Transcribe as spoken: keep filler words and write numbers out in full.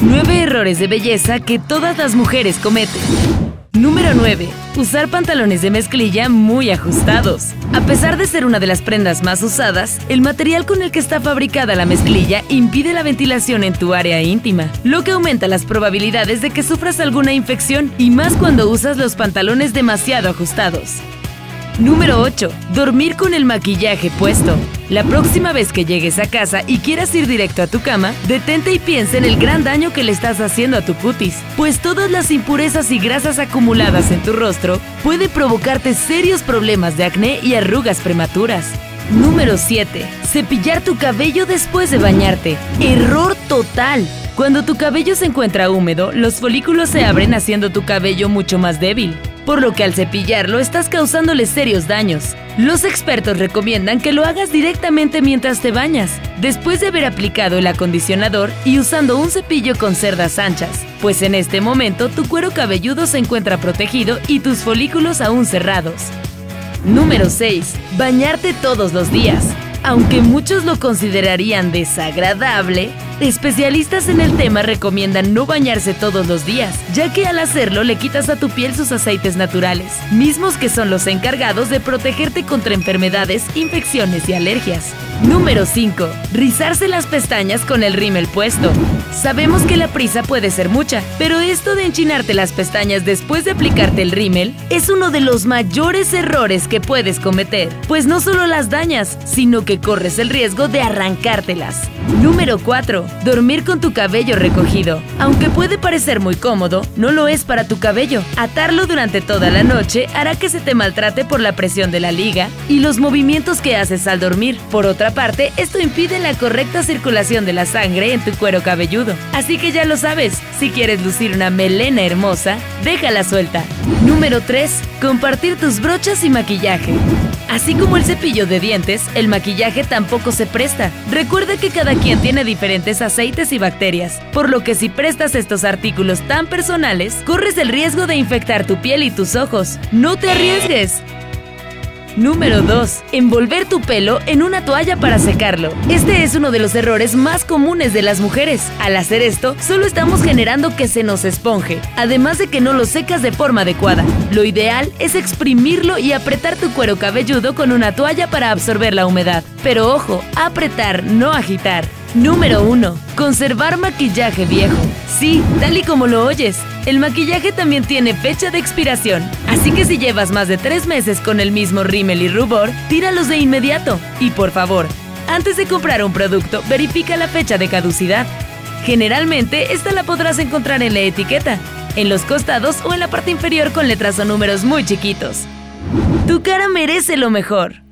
nueve errores de belleza que todas las mujeres cometen. Número nueve. Usar pantalones de mezclilla muy ajustados. A pesar de ser una de las prendas más usadas, el material con el que está fabricada la mezclilla impide la ventilación en tu área íntima, lo que aumenta las probabilidades de que sufras alguna infección, y más cuando usas los pantalones demasiado ajustados. Número ocho. Dormir con el maquillaje puesto. La próxima vez que llegues a casa y quieras ir directo a tu cama, detente y piensa en el gran daño que le estás haciendo a tu cutis, pues todas las impurezas y grasas acumuladas en tu rostro puede provocarte serios problemas de acné y arrugas prematuras. Número siete. Cepillar tu cabello después de bañarte. Error total. Cuando tu cabello se encuentra húmedo, los folículos se abren haciendo tu cabello mucho más débil, por lo que al cepillarlo estás causándole serios daños. Los expertos recomiendan que lo hagas directamente mientras te bañas, después de haber aplicado el acondicionador y usando un cepillo con cerdas anchas, pues en este momento tu cuero cabelludo se encuentra protegido y tus folículos aún cerrados. Número seis. Bañarte todos los días. Aunque muchos lo considerarían desagradable, especialistas en el tema recomiendan no bañarse todos los días, ya que al hacerlo le quitas a tu piel sus aceites naturales, mismos que son los encargados de protegerte contra enfermedades, infecciones y alergias. Número cinco. Rizarse las pestañas con el rímel puesto. Sabemos que la prisa puede ser mucha, pero esto de enchinarte las pestañas después de aplicarte el rímel es uno de los mayores errores que puedes cometer, pues no solo las dañas, sino que corres el riesgo de arrancártelas. Número cuatro. Dormir con tu cabello recogido. Aunque puede parecer muy cómodo, no lo es para tu cabello. Atarlo durante toda la noche hará que se te maltrate por la presión de la liga y los movimientos que haces al dormir. Por otra parte, esto impide la correcta circulación de la sangre en tu cuero cabelludo. Así que ya lo sabes, si quieres lucir una melena hermosa, déjala suelta. Número tres. Compartir tus brochas y maquillaje. Así como el cepillo de dientes, el maquillaje tampoco se presta. Recuerda que cada quien tiene diferentes aceites y bacterias, por lo que si prestas estos artículos tan personales, corres el riesgo de infectar tu piel y tus ojos. ¡No te arriesgues! Número dos. Envolver tu pelo en una toalla para secarlo. Este es uno de los errores más comunes de las mujeres. Al hacer esto, solo estamos generando que se nos esponje, además de que no lo secas de forma adecuada. Lo ideal es exprimirlo y apretar tu cuero cabelludo con una toalla para absorber la humedad. Pero ojo, apretar, no agitar. Número uno. Conservar maquillaje viejo. Sí, tal y como lo oyes, el maquillaje también tiene fecha de expiración. Así que si llevas más de tres meses con el mismo rímel y rubor, tíralos de inmediato. Y por favor, antes de comprar un producto, verifica la fecha de caducidad. Generalmente, esta la podrás encontrar en la etiqueta, en los costados o en la parte inferior con letras o números muy chiquitos. Tu cara merece lo mejor.